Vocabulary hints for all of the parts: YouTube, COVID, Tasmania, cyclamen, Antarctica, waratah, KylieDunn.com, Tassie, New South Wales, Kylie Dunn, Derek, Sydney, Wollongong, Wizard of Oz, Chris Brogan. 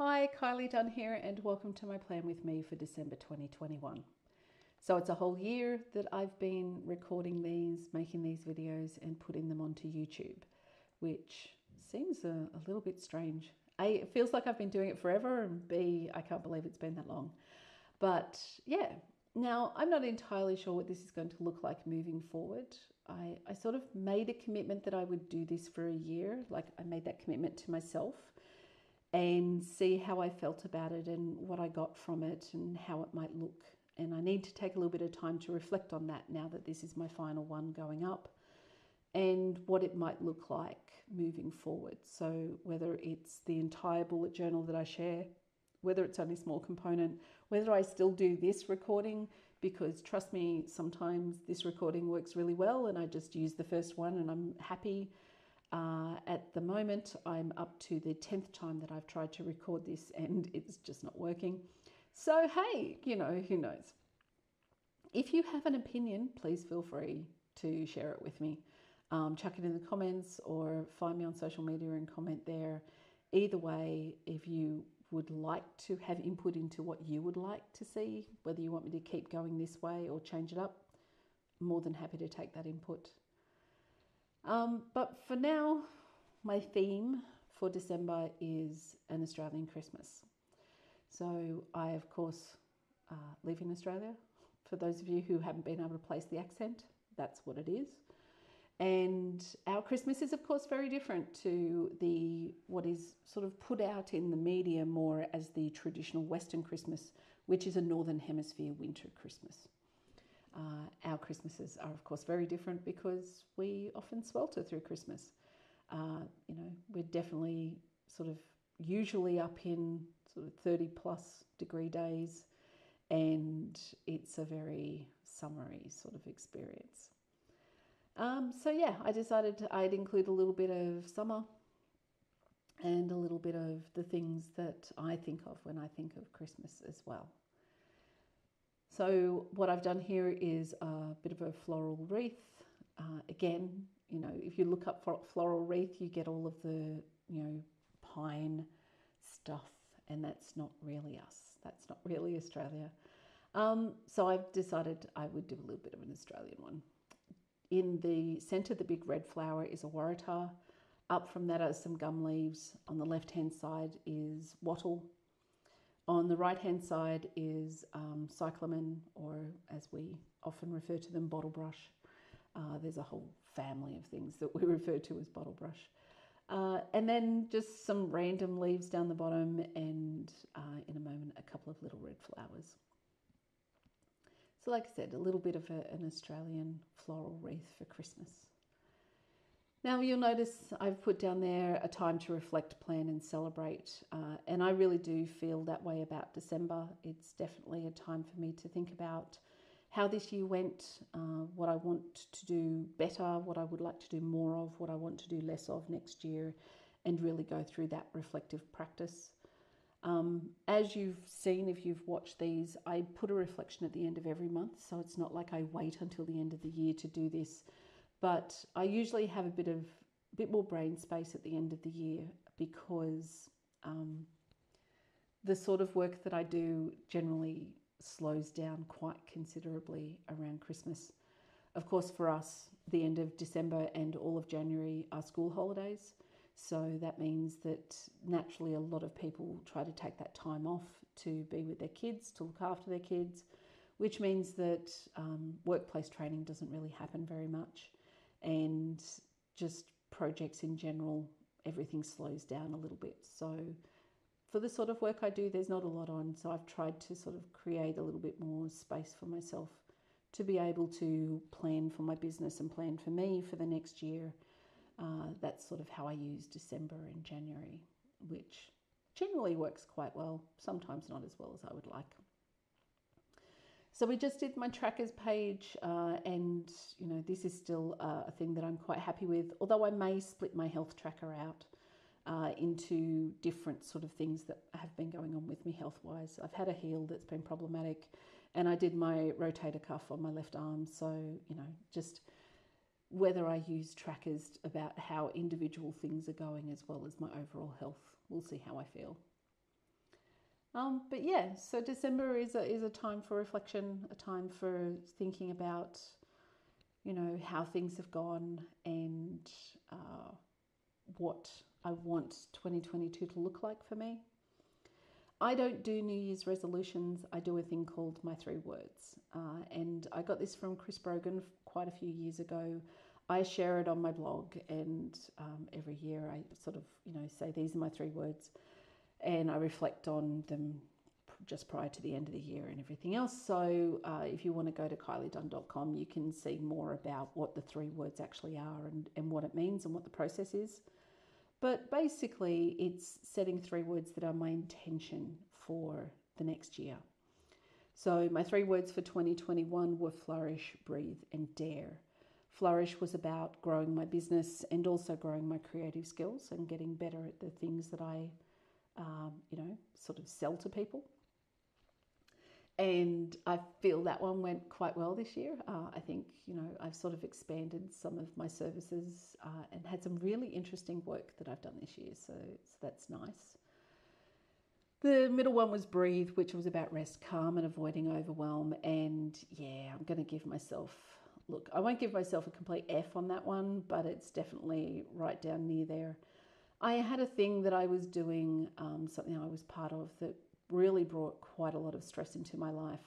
Hi, Kylie Dunn here and welcome to my plan with me for December 2021. So it's a whole year that I've been recording these, making these videos and putting them onto YouTube, which seems a little bit strange. A, it feels like I've been doing it forever, and B, I can't believe it's been that long. But yeah, now I'm not entirely sure what this is going to look like moving forward. I sort of made a commitment that I would do this for a year. Like, I made that commitment to myself and see how I felt about it and what I got from it and how it might look. And I need to take a little bit of time to reflect on that now that this is my final one going up and what it might look like moving forward. So whether it's the entire bullet journal that I share, whether it's only a small component, whether I still do this recording, because trust me, sometimes this recording works really well and I just use the first one and I'm happy. At the moment, I'm up to the 10th time that I've tried to record this and it's just not working. So, hey, you know, who knows? If you have an opinion, please feel free to share it with me. Chuck it in the comments or find me on social media and comment there. Either way, if you would like to have input into what you would like to see, whether you want me to keep going this way or change it up, I'm more than happy to take that input. But for now, my theme for December is an Australian Christmas. So I, of course, live in Australia. For those of you who haven't been able to place the accent, that's what it is. And our Christmas is, of course, very different to what is sort of put out in the media more as the traditional Western Christmas, which is a Northern Hemisphere winter Christmas. Our Christmases are, of course, very different because we often swelter through Christmas. You know, we're definitely sort of usually up in sort of 30+ degree days, and it's a very summery sort of experience. So yeah, I decided I'd include a little bit of summer and a little bit of the things that I think of when I think of Christmas as well. So what I've done here is a bit of a floral wreath. Again, you know, if you look up for floral wreath, you get all of the, you know, pine stuff, and that's not really us. That's not really Australia. So I've decided I would do a little bit of an Australian one. In the centre, the big red flower is a waratah. Up from that are some gum leaves. On the left-hand side is wattle. On the right-hand side is cyclamen, or as we often refer to them, bottle brush. There's a whole family of things that we refer to as bottle brush. And then just some random leaves down the bottom, and in a moment, a couple of little red flowers. So like I said, a little bit of an Australian floral wreath for Christmas. Now you'll notice I've put down there a time to reflect, plan and celebrate. And I really do feel that way about December. It's definitely a time for me to think about how this year went, what I want to do better, what I would like to do more of, what I want to do less of next year, and really go through that reflective practice. As you've seen, if you've watched these, I put a reflection at the end of every month, so it's not like I wait until the end of the year to do this, but I usually have a bit more brain space at the end of the year because the sort of work that I do generally slows down quite considerably around Christmas. Of course, for us, the end of December and all of January are school holidays. So that means that naturally a lot of people try to take that time off to be with their kids, to look after their kids, which means that workplace training doesn't really happen very much. And just projects in general, everything slows down a little bit. So for the sort of work I do, there's not a lot on. So I've tried to sort of create a little bit more space for myself to be able to plan for my business and plan for me for the next year. That's sort of how I use December and January, which generally works quite well, sometimes not as well as I would like. So we just did my trackers page, and you know, this is still a thing that I'm quite happy with, although I may split my health tracker out into different sort of things that have been going on with me health-wise. I've had a heel that's been problematic, and I did my rotator cuff on my left arm, so you know, just whether I use trackers about how individual things are going as well as my overall health. We'll see how I feel. But yeah, so December is a time for reflection, a time for thinking about, you know, how things have gone and what I want 2022 to look like for me. I don't do New Year's resolutions. I do a thing called my 3 words. And I got this from Chris Brogan quite a few years ago. I share it on my blog, and every year I sort of, you know, say these are my 3 words. And I reflect on them just prior to the end of the year and everything else. So if you want to go to KylieDunn.com, you can see more about what the 3 words actually are and what it means and what the process is. But basically, it's setting 3 words that are my intention for the next year. So my 3 words for 2021 were flourish, breathe, and dare. Flourish was about growing my business and also growing my creative skills and getting better at the things that I you know, sort of sell to people. And I feel that one went quite well this year. I think, you know, I've sort of expanded some of my services and had some really interesting work that I've done this year. So that's nice. The middle one was breathe, which was about rest, calm, and avoiding overwhelm. And yeah, I'm going to give myself, look, I won't give myself a complete F on that one, but it's definitely right down near there. I had a thing that I was doing, something I was part of that really brought quite a lot of stress into my life,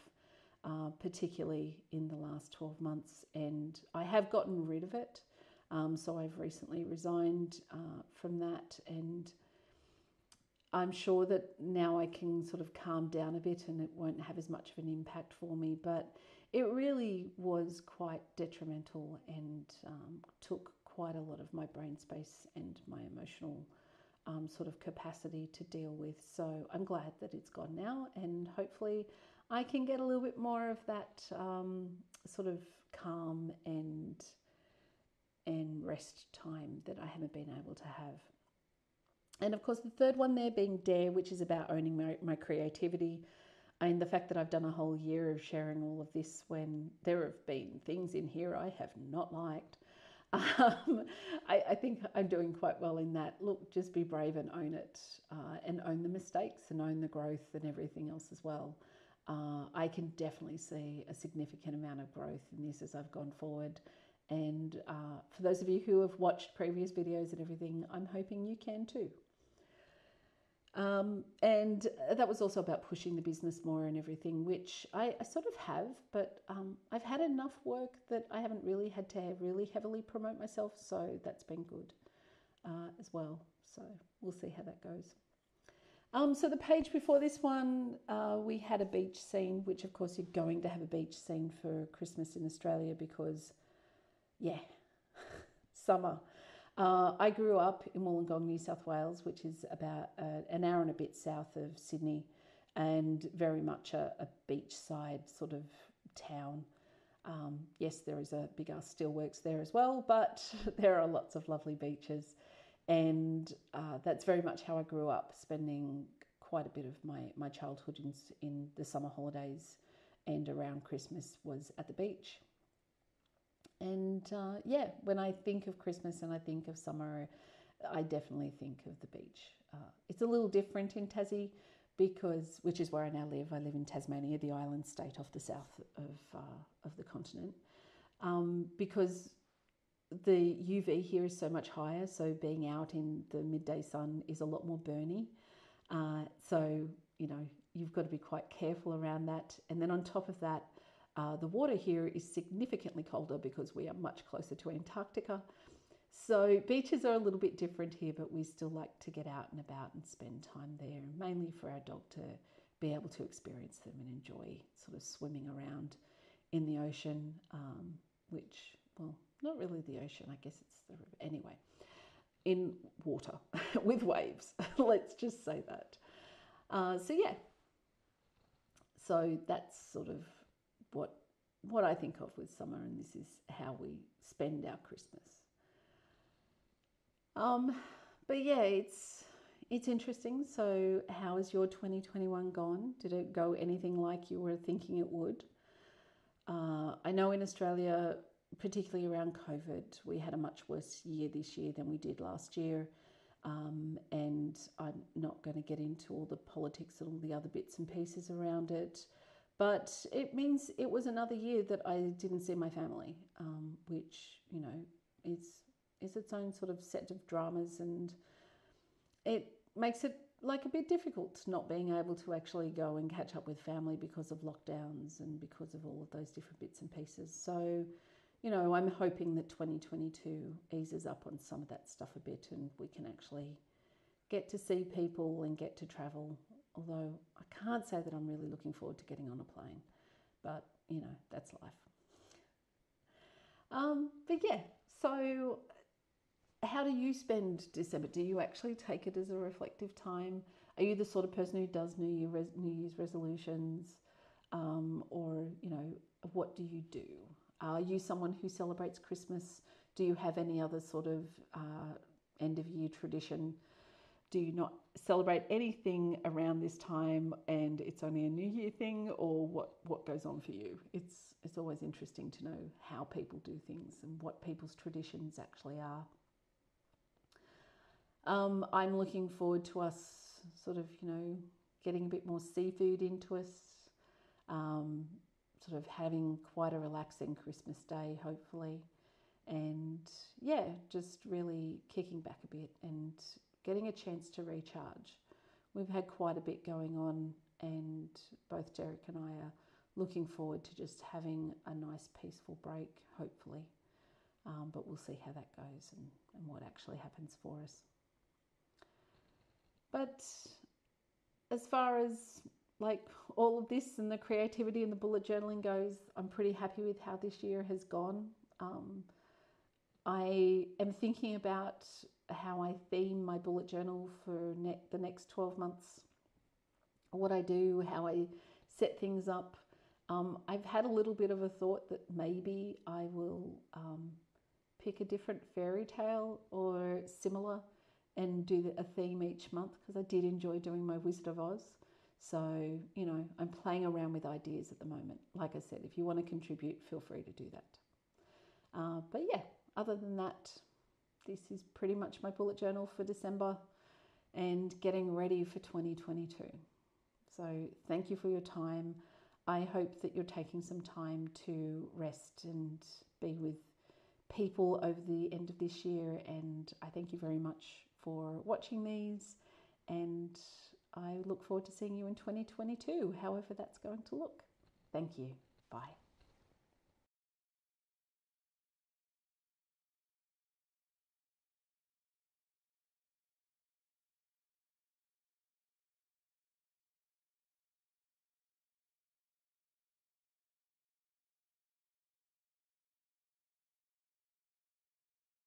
particularly in the last 12 months. And I have gotten rid of it. So I've recently resigned from that. And I'm sure that now I can sort of calm down a bit and it won't have as much of an impact for me. But it really was quite detrimental and took quite a lot of my brain space and my emotional sort of capacity to deal with. So I'm glad that it's gone now, and hopefully I can get a little bit more of that sort of calm and rest time that I haven't been able to have. And of course the third one there being dare, which is about owning my creativity. And the fact that I've done a whole year of sharing all of this when there have been things in here I have not liked. I think I'm doing quite well in that. Look, just be brave and own it, and own the mistakes and own the growth and everything else as well. I can definitely see a significant amount of growth in this as I've gone forward. And for those of you who have watched previous videos and everything, I'm hoping you can too. And that was also about pushing the business more and everything, which I sort of have, but I've had enough work that I haven't really had to really heavily promote myself, so that's been good as well. So we'll see how that goes. So the page before this one, we had a beach scene, which of course you're going to have a beach scene for Christmas in Australia because, yeah, summer. I grew up in Wollongong, New South Wales, which is about an hour and a bit south of Sydney, and very much a beachside sort of town. Yes, there is a big ass steelworks there as well, but there are lots of lovely beaches. And that's very much how I grew up, spending quite a bit of my childhood in the summer holidays and around Christmas was at the beach. And yeah, when I think of Christmas and I think of summer, I definitely think of the beach. It's a little different in Tassie because, which is where I now live. I live in Tasmania, the island state off the south of the continent, because the UV here is so much higher. So being out in the midday sun is a lot more burny. So, you know, you've got to be quite careful around that. And then on top of that, the water here is significantly colder because we are much closer to Antarctica. So beaches are a little bit different here, but we still like to get out and about and spend time there, mainly for our dog to be able to experience them and enjoy sort of swimming around in the ocean, which, well, not really the ocean, I guess it's the river. Anyway, in water with waves, let's just say that. So yeah, so that's sort of what I think of with summer, and this is how we spend our Christmas. But yeah, it's interesting. So how has your 2021 gone? Did it go anything like you were thinking it would? I know in Australia, particularly around COVID, we had a much worse year this year than we did last year. And I'm not going to get into all the politics and all the other bits and pieces around it. But it means it was another year that I didn't see my family, which, you know, is its own sort of set of dramas, and it makes it like a bit difficult not being able to actually go and catch up with family because of lockdowns and because of all of those different bits and pieces. So, you know, I'm hoping that 2022 eases up on some of that stuff a bit and we can actually get to see people and get to travel. Although I can't say that I'm really looking forward to getting on a plane, but, you know, that's life. But yeah, so how do you spend December? Do you actually take it as a reflective time? Are you the sort of person who does New Year's resolutions? Or, you know, what do you do? Are you someone who celebrates Christmas? Do you have any other sort of end of year tradition? Do you not celebrate anything around this time and it's only a New Year thing, or what goes on for you? It's always interesting to know how people do things and what people's traditions actually are. I'm looking forward to us sort of, you know, getting a bit more seafood into us, sort of having quite a relaxing Christmas day, hopefully. And yeah, just really kicking back a bit and getting a chance to recharge. We've had quite a bit going on, and both Derek and I are looking forward to just having a nice peaceful break, hopefully. But we'll see how that goes and what actually happens for us. But as far as like all of this and the creativity and the bullet journaling goes, I'm pretty happy with how this year has gone. I am thinking about how I theme my bullet journal for the next 12 months, what I do, how I set things up. I've had a little bit of a thought that maybe I will pick a different fairy tale or similar and do a theme each month, because I did enjoy doing my Wizard of Oz. So, you know, I'm playing around with ideas at the moment. Like I said, if you want to contribute, feel free to do that. But yeah, other than that, this is pretty much my bullet journal for December and getting ready for 2022. So thank you for your time. I hope that you're taking some time to rest and be with people over the end of this year. And I thank you very much for watching these. And I look forward to seeing you in 2022, however that's going to look. Thank you. Bye.